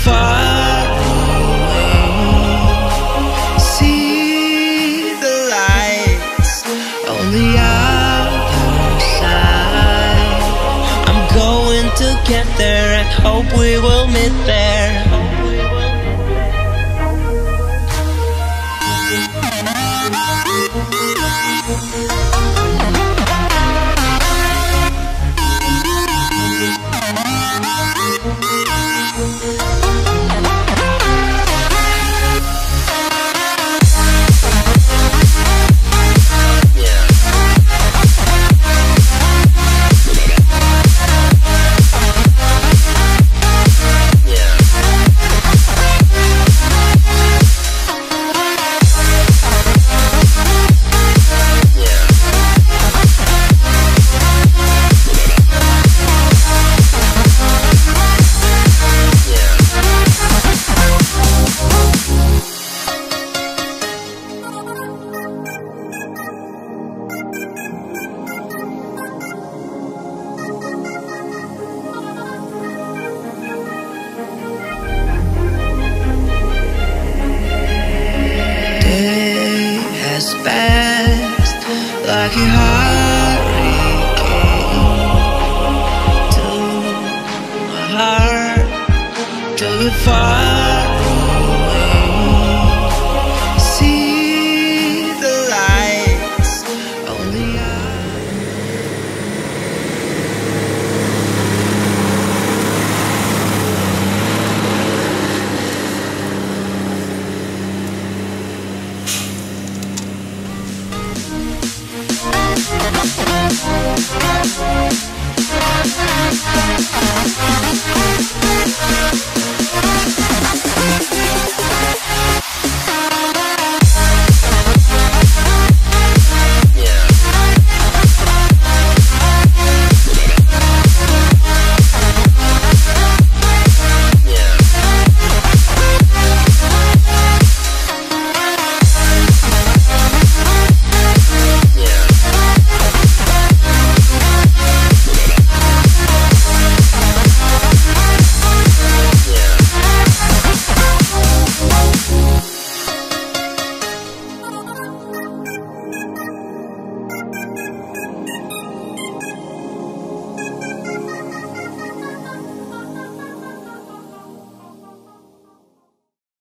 far away. See the lights on the other side. I'm going to get there and hope we will meet there. Fast like a hurricane to my heart, to the fire.